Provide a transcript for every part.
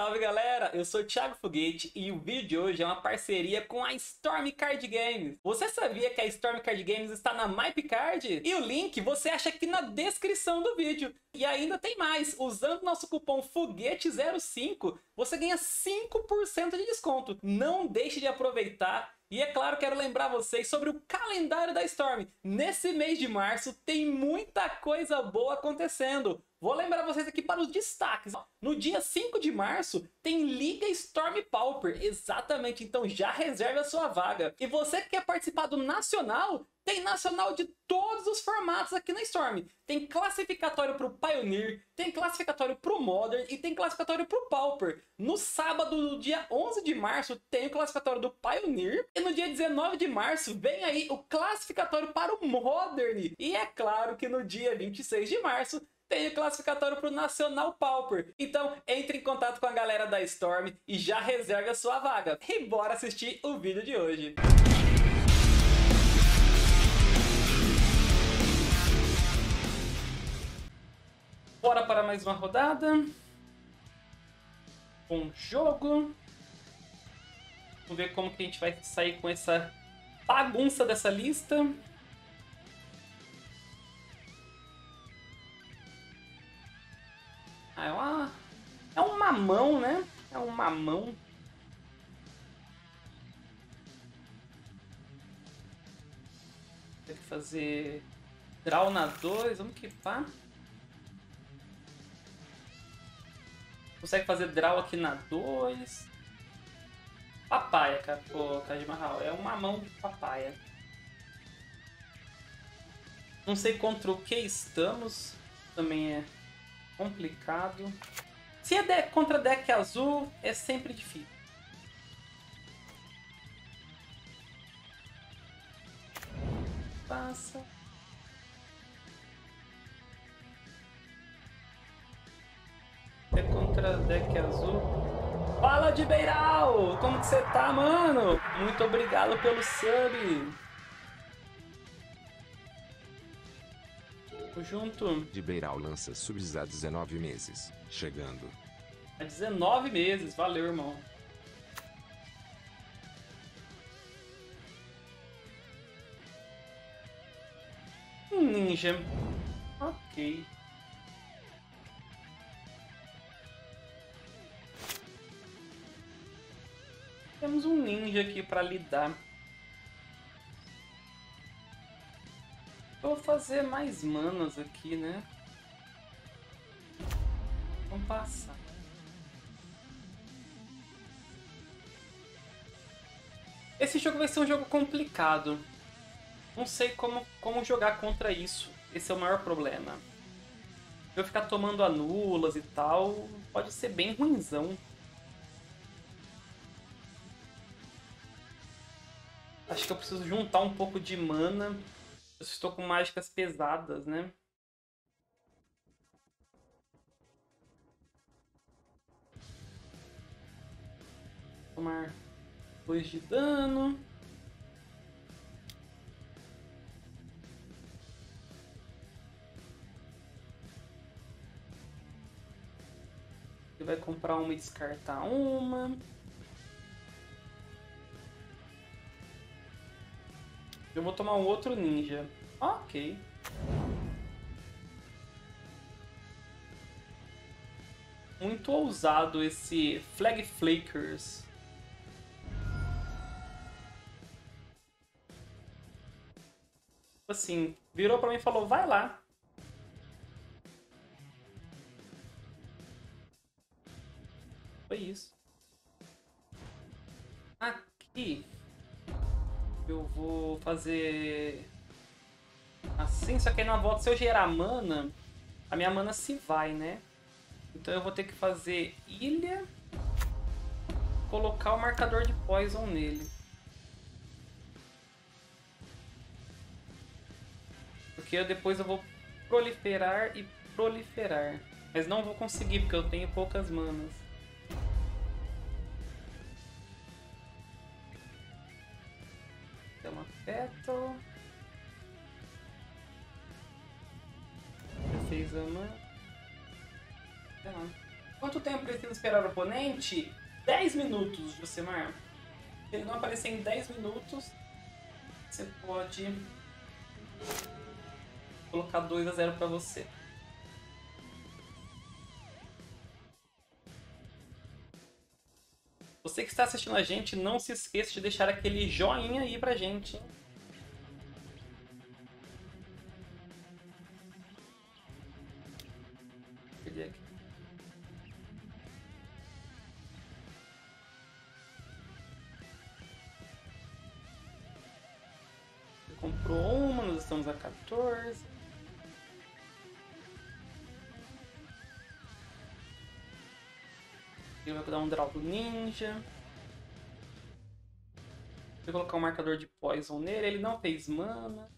Salve galera, eu sou o Thiago Foguete e o vídeo de hoje é uma parceria com a Storm Card Games. Você sabia que a Storm Card Games está na MypCards? E o link você acha aqui na descrição do vídeo. E ainda tem mais, usando nosso cupom FOGUETE05 você ganha 5% de desconto. Não deixe de aproveitar. E é claro, quero lembrar vocês sobre o calendário da Storm. Nesse mês de março tem muita coisa boa acontecendo. Vou lembrar vocês aqui para os destaques. No dia 5 de março tem Liga Storm Pauper, exatamente, então já reserve a sua vaga. E você que quer participar do Nacional, tem Nacional de todos os formatos aqui na Storm. Tem classificatório para o Pioneer, tem classificatório para o Modern e tem classificatório para o Pauper. No sábado, no dia 11 de março, tem o classificatório do Pioneer. E no dia 19 de março, vem aí o classificatório para o Modern. E é claro que no dia 26 de março, tem o classificatório para o Nacional Pauper. Então, entre em contato com a galera da Storm e já reserve a sua vaga. E bora assistir o vídeo de hoje. Bora para mais uma rodada. Bom jogo. Vamos ver como que a gente vai sair com essa bagunça dessa lista. É um mamão, né? É um mamão. Tem que fazer draw na 2. Vamos equipar. Consegue fazer draw aqui na 2. Papaya, cara. Pô, Kajimarral. É um mamão de papaya. Não sei contra o que estamos. Também é complicado. Se é contra deck azul, é sempre difícil. Passa. Se é contra deck azul. Fala de Beiral! Como que você tá, mano? Muito obrigado pelo sub. Junto. De Beiral lança subs há 19 meses, chegando. Há 19 meses, valeu, irmão. Ninja. Ok. Temos um ninja aqui para lidar. Vou fazer mais manas aqui, né? Vamos passar. Esse jogo vai ser um jogo complicado. Não sei como jogar contra isso. Esse é o maior problema. Eu ficar tomando anulas e tal, pode ser bem ruinzão. Acho que eu preciso juntar um pouco de mana. Eu estou com mágicas pesadas, né? Tomar 2 de dano. Ele vai comprar uma e descartar uma. Eu vou tomar um outro ninja. Ok. Muito ousado esse Flag Flakers. Assim, virou pra mim e falou, vai lá. Foi isso. Aqui. Eu vou fazer assim, só que aí na volta, se eu gerar mana, a minha mana se vai, né? Então eu vou ter que fazer ilha, colocar o marcador de poison nele. Porque depois eu vou proliferar e proliferar. Mas não vou conseguir, porque eu tenho poucas manas. Uma petal. Já fez a mão. Quanto tempo precisa esperar o oponente? 10 minutos, Josemar. Se ele não aparecer em 10 minutos, você pode colocar 2-0 para você. Você que está assistindo a gente, não se esqueça de deixar aquele joinha aí pra gente, hein? Perdi aqui. Você comprou uma, nós estamos a 14. Ele vai dar um draw do ninja. Vou colocar um marcador de poison nele. Ele não fez mana.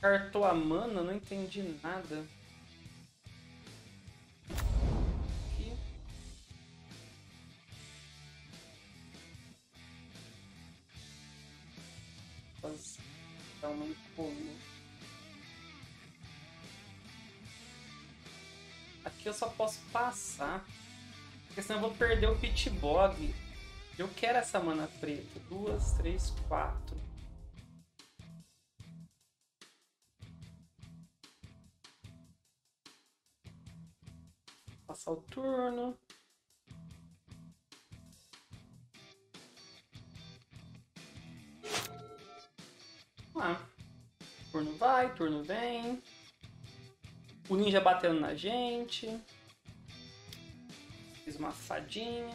Cartou a mana? Não entendi nada. Aqui. Vou dar uma empolga. Aqui eu só posso passar, porque senão eu vou perder o Pit Bob. Eu quero essa mana preta. 2, 3, 4. Passar o turno. Vamos lá. Turno vai, turno vem. O ninja batendo na gente. Fiz uma fadinha.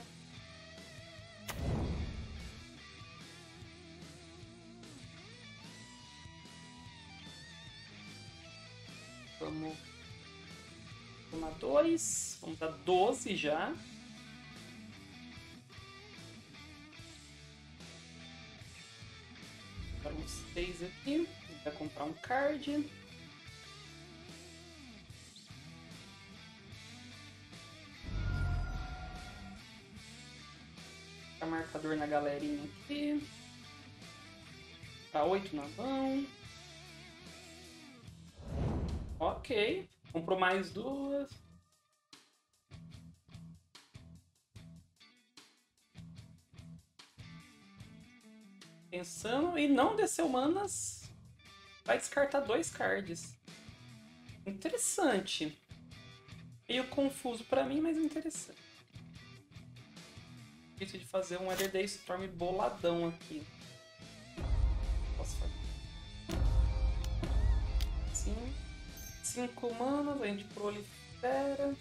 Vamos tomar 2. Vamos dar 12 já. Vou dar uns 6 aqui. Vou comprar um card. Marcador na galerinha aqui. Tá 8 na mão. Ok. Comprou mais 2. Pensando e não desceu manas. Vai descartar 2 cards. Interessante. Meio confuso pra mim, mas interessante. Difícil de fazer um Weather Day Storm boladão aqui. Posso fazer? Sim. 5 manas, a gente prolifera.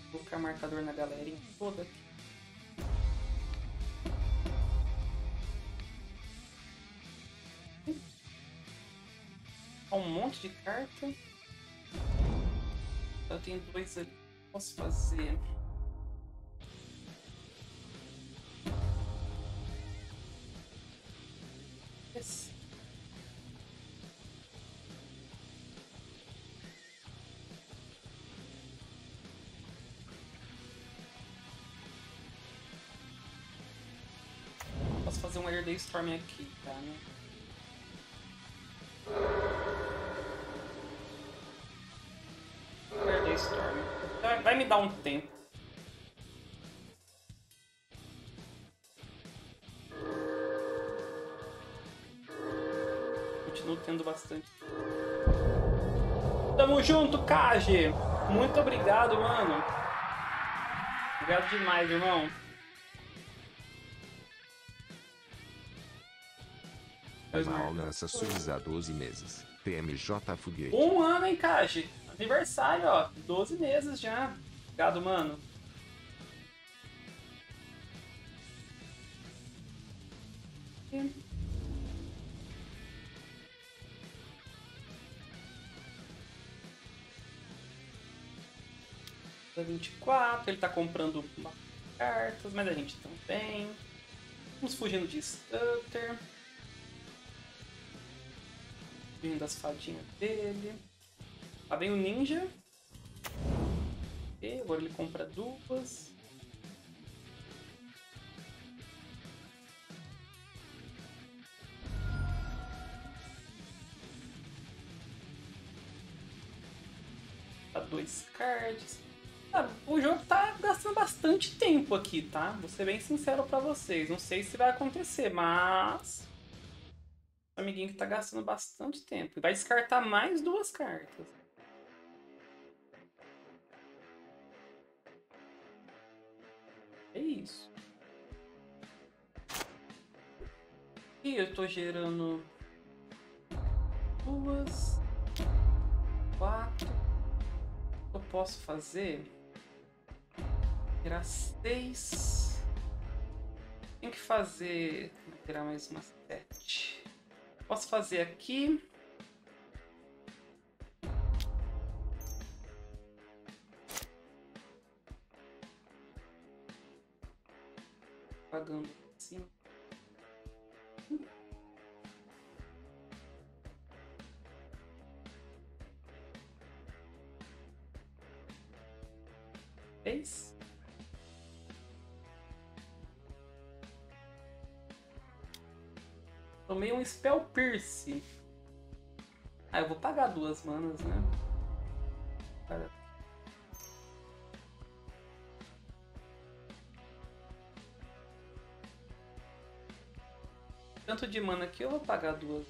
Vou colocar marcador na galerinha toda aqui. Um monte de carta. Eu tenho 2 ali. Posso fazer? Esse. Posso fazer um Heir of the Storm aqui, tá? Né? Vai me dar um tempo. Continuo tendo bastante. Tamo junto, Kage! Muito obrigado, mano. Obrigado demais, irmão. Mal lança SUS há 12 meses. TMJ Foguete. Um ano, hein, Kage? Aniversário, ó. 12 meses já. Obrigado, mano. Tá 24, ele tá comprando cartas, mas a gente também. Vamos fugindo de Stutter. Fugindo das fadinhas dele. Lá vem o ninja. XP, agora ele compra duplas. Tá 2 cards. Ah, o jogo tá gastando bastante tempo aqui, tá? Vou ser bem sincero pra vocês. Não sei se vai acontecer, mas... o amiguinho que tá gastando bastante tempo. Vai descartar mais 2 cartas. É isso. E eu tô gerando 2, 4. Eu posso fazer? Tirar 6. Tem que fazer. Vou tirar mais uma 7. Posso fazer aqui. Pagando assim. Fez. Tomei um Spell Pierce. Ah, eu vou pagar 2 manas, né? Tanto de mana aqui eu vou pagar 2.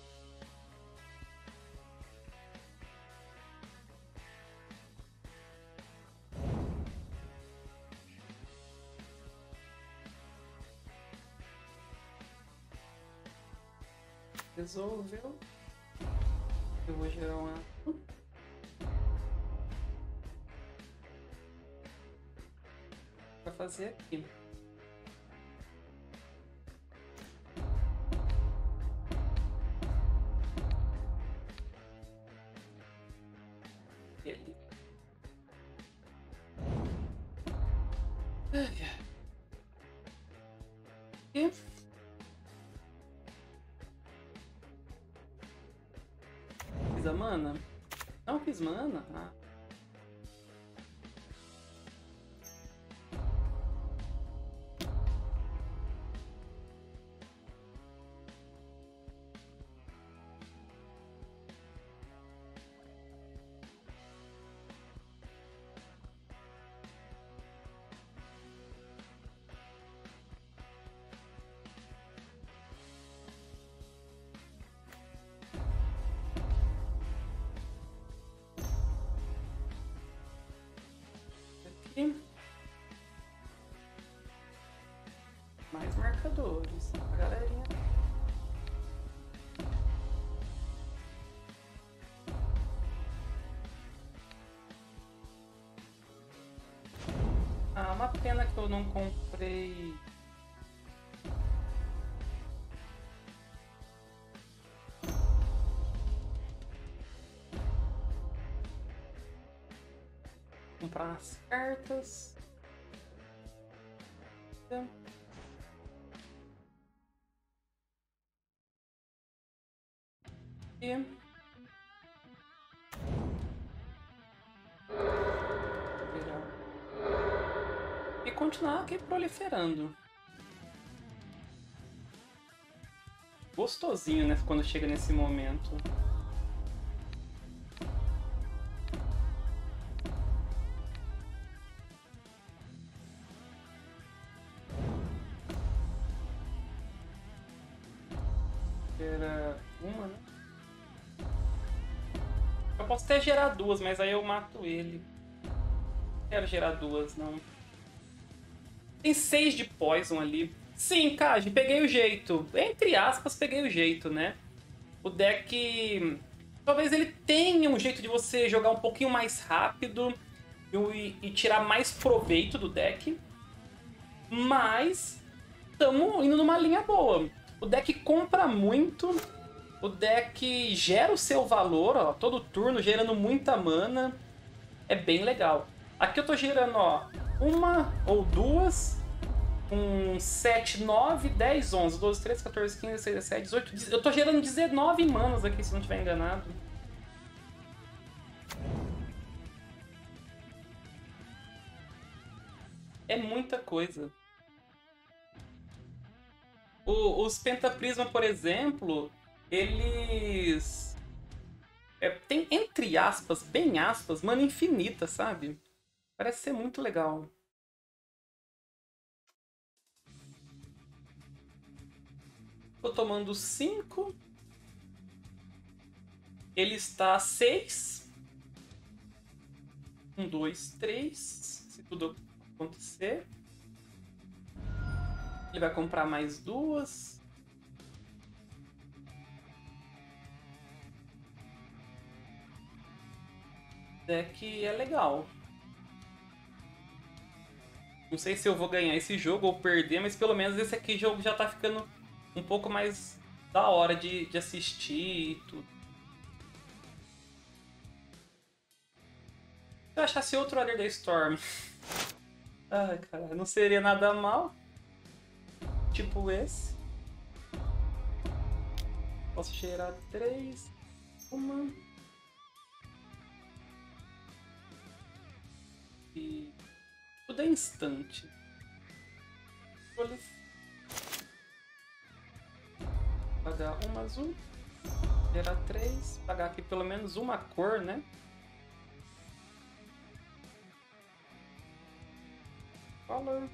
Resolveu. Eu vou gerar uma. Pra fazer aqui. Mana? Não fiz mana? Ah. Mais marcadores, galerinha. Ah, uma pena que eu não comprei. Comprar as cartas. E continuar aqui proliferando. Gostosinho, né? Quando chega nesse momento. Posso até gerar 2, mas aí eu mato ele. Não quero gerar 2, não. Tem 6 de Poison ali. Sim, Kage, peguei o jeito. Entre aspas, peguei o jeito, né? O deck... talvez ele tenha um jeito de você jogar um pouquinho mais rápido e tirar mais proveito do deck. Mas... estamos indo numa linha boa. O deck compra muito... o deck gera o seu valor, ó, todo turno, gerando muita mana. É bem legal. Aqui eu tô gerando, ó, 1 ou 2, 7, 9, 10, 11, 12, 13, 14, 15, 16, 17, 18... eu tô gerando 19 manas aqui, se não estiver enganado. é muita coisa. Os Pentaprismas, por exemplo, eles tem, entre aspas, bem aspas, mana infinita, sabe? Parece ser muito legal. Tô tomando 5. Ele está a 6. 1, 2, 3. Se tudo acontecer. Ele vai comprar mais 2. Deck é legal. Não sei se eu vou ganhar esse jogo ou perder, mas pelo menos esse aqui jogo já tá ficando um pouco mais da hora de assistir e tudo. Se eu achasse outro Weather Day Storm, ai, cara, não seria nada mal. Tipo esse. Posso cheirar 3. Uma. E tudo é instante. Vou pagar uma azul, gerar 3, pagar aqui pelo menos uma cor, né? Color.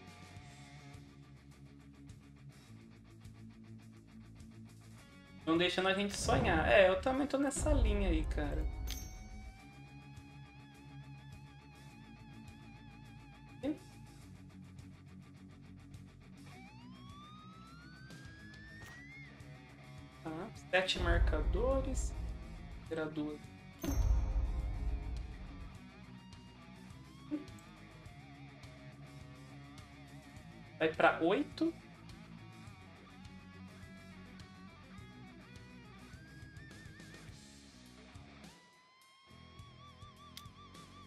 Não deixando a gente sonhar. É, eu também tô nessa linha aí, cara. Tá, 7 marcadores. Será 2. Vai para 8.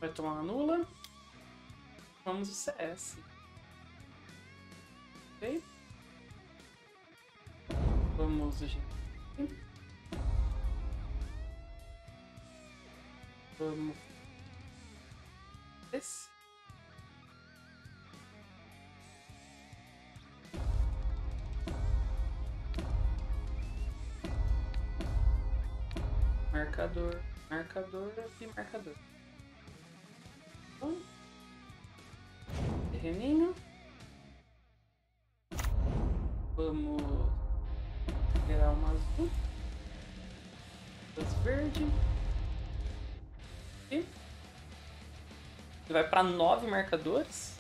Vai tomar uma nula. Vamos o CS. Ok? Vamos, gente. Vamos. Esse. Marcador, marcador e marcador. Terreninho. Vamos gerar uma azul. Duas verde. E vai para 9 marcadores.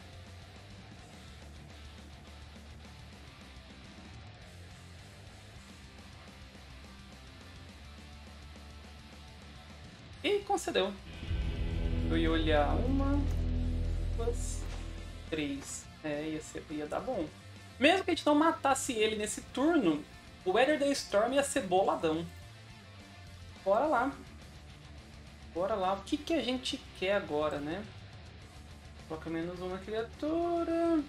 E concedeu. Eu ia olhar uma, duas, 3. É, ia dar bom. Mesmo que a gente não matasse ele nesse turno, o Weather Day Storm ia ser boladão. Bora lá. Bora lá. O que a gente quer agora, né? Coloca menos uma criatura.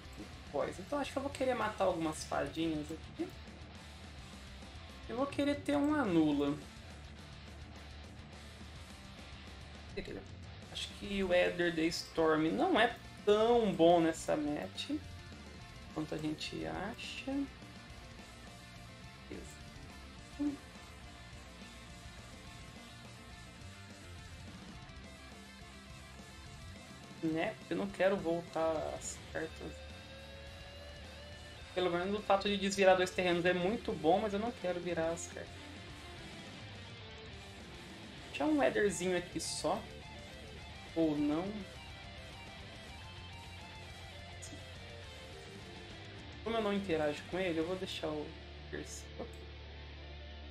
Pois, então acho que eu vou querer matar algumas fadinhas aqui. Eu vou querer ter uma nula. Acho que o Weather Day Storm não é tão bom nessa match quanto a gente acha. Beleza. Né? Eu não quero voltar as cartas. Pelo menos o fato de desvirar 2 terrenos é muito bom, mas eu não quero virar as cartas. Deixa um Edderzinho aqui só. Ou não. Como eu não interajo com ele, eu vou deixar o Edders. Vou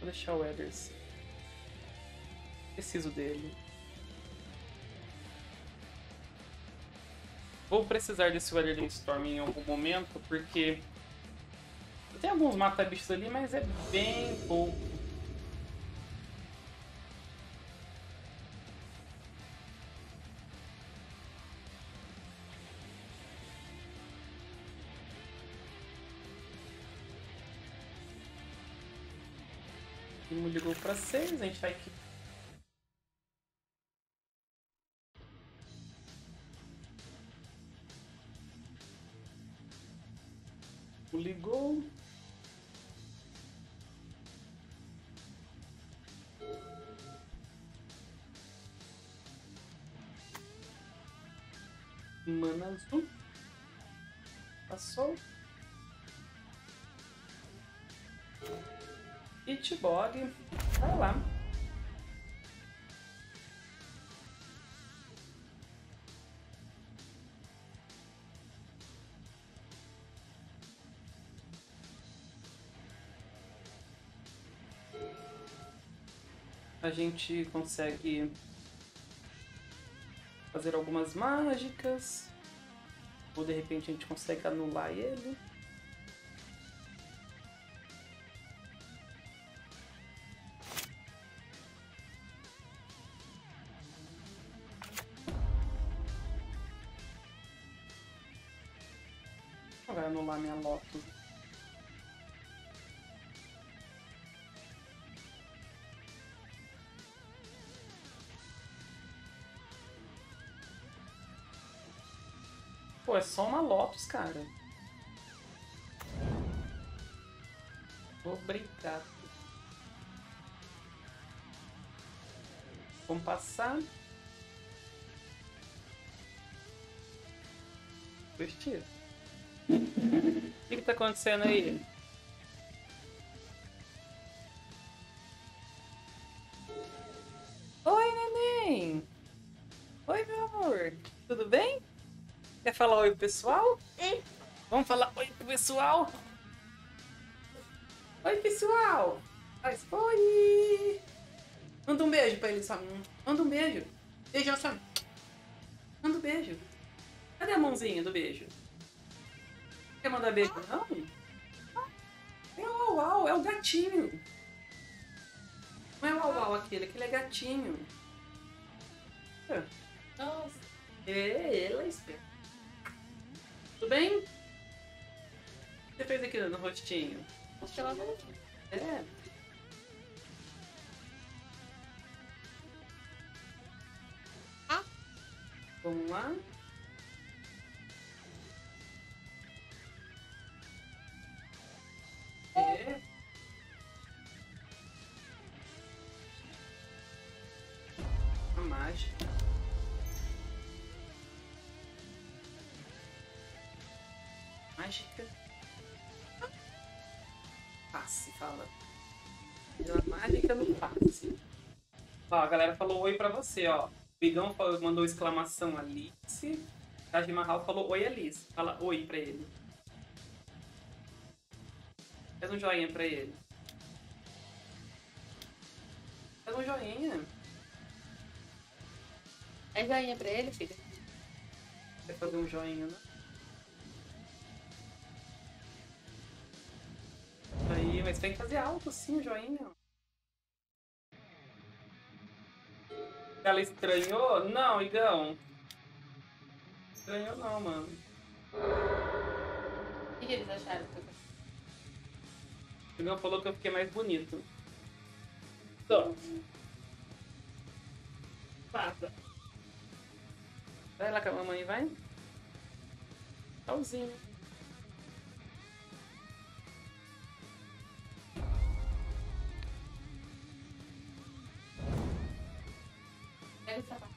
deixar o Edders. Preciso dele. Vou precisar desse Weather Day Storm em algum momento, porque tem alguns mata-bichos ali, mas é bem pouco. Ele ligou para 6, a gente vai aqui. ligou. Mana azul. Passou. Itbog. Vai lá. A gente consegue fazer algumas mágicas, ou de repente a gente consegue anular ele. Vai anular minha Lotus. Pô, é só uma Lotus, cara. Obrigado. Vamos passar. Gostei. O que tá acontecendo aí? Oi, neném! Oi, meu amor! Tudo bem? Quer falar oi pro pessoal? Vamos falar oi pro pessoal? Oi, pessoal! Faz oi! Manda um beijo pra ele, só. Manda um beijo. Beijo, só. Manda um beijo. Cadê a mãozinha do beijo? Quer mandar beijo, não? É o Au Au, é o gatinho. Não é o Au Au aquele é gatinho. Nossa. Ele é esperto. Tudo bem? O que você fez aqui no rostinho? É. Vamos lá. A mágica. Mágica. Passe, fala. A mágica no passe. Ó, a galera falou oi pra você, ó. O Igão mandou exclamação Alice. Kajimarral falou oi, Alice. Fala oi pra ele. Faz um joinha pra ele. Faz um joinha. É joinha pra ele, filha? Vai fazer um joinha, né? Aí, mas tem que fazer alto sim o joinha. Ela estranhou? Não, Igão. Estranhou não, mano. O que eles acharam? O Igão falou que eu fiquei mais bonito. Então. Passa. Vai lá com a mamãe, vai. Tchauzinho. Pega esse sapato.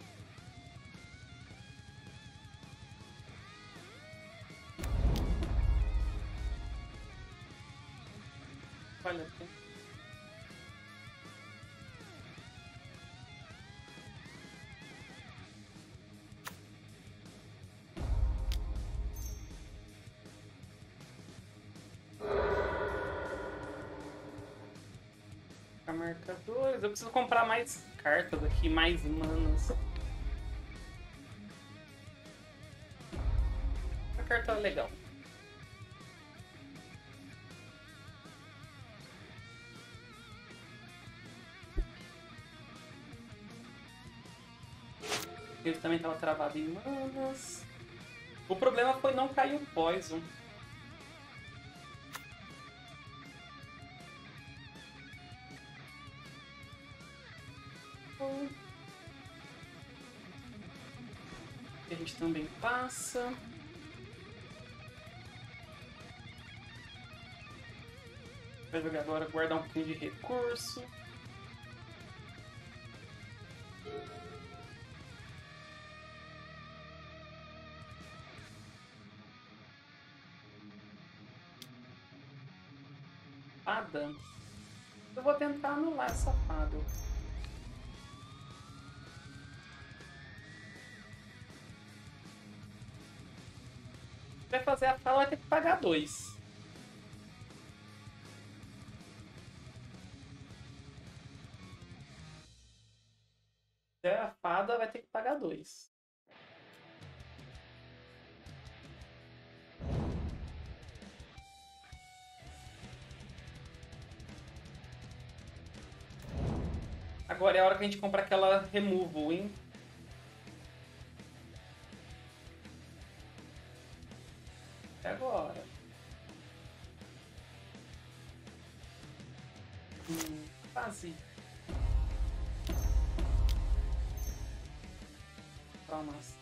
Olha aqui. Marcadores. Eu preciso comprar mais cartas aqui, mais manas. A carta é legal. Ele também estava travado em manas. O problema foi não cair o poison. A gente também passa. Vai jogar agora, guardar um pouquinho de recurso. Adam. Eu vou tentar anular essa fada. Se vai fazer a fala, vai ter que pagar 2. Se é a fada, vai ter que pagar 2. Agora é a hora que a gente compra aquela removal, hein? É agora. Quase. Pra nós.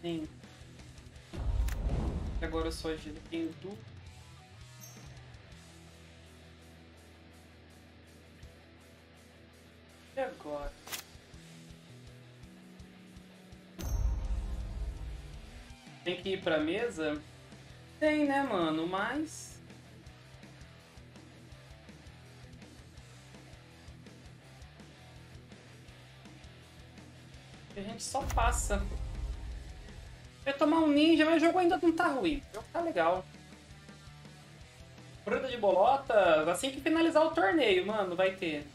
Sim. Agora eu sou agido em duplo. E agora? Tem que ir pra mesa? Tem, né, mano? Mas... a gente só passa... Eu ia tomar um ninja, mas o jogo ainda não tá ruim. O jogo tá legal. Fruta de bolota, assim que finalizar o torneio, mano, vai ter.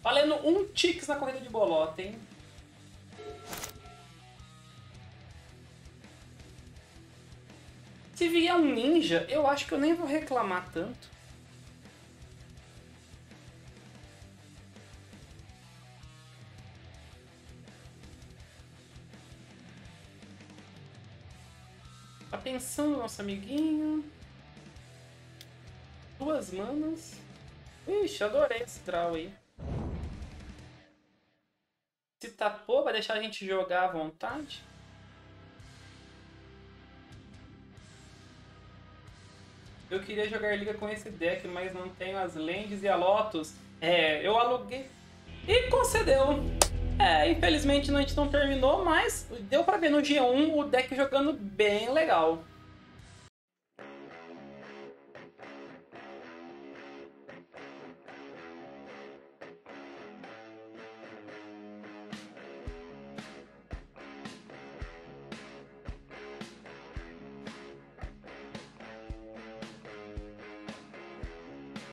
Valendo 1 Tix na corrida de bolota, hein? Se vier um ninja, eu acho que eu nem vou reclamar tanto. Atenção do nosso amiguinho. 2 manas. Ixi, adorei esse draw aí. Se tapou, vai deixar a gente jogar à vontade. Eu queria jogar liga com esse deck, mas não tenho as lands e a Lotus. É, eu aluguei e concedeu. É, infelizmente a gente não terminou, mas deu pra ver no G1 o deck jogando bem legal.